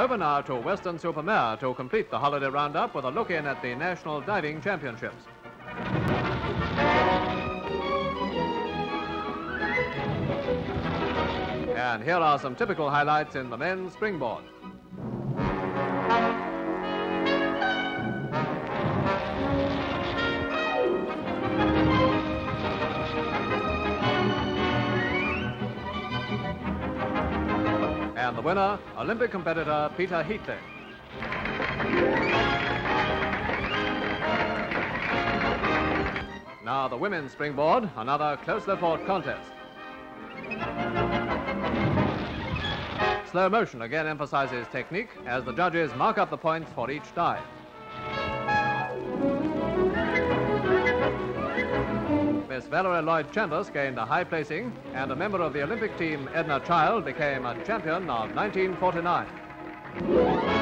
Over now to Weston-super-Mare to complete the holiday roundup with a look in at the National Diving Championships. And here are some typical highlights in the men's springboard. And the winner, Olympic competitor Peter Heatley. Now the women's springboard, another closely fought contest. Slow motion again emphasizes technique as the judges mark up the points for each dive. Miss Valerie Lloyd Chandless gained a high placing, and a member of the Olympic team, Edna Child, became a champion of 1949.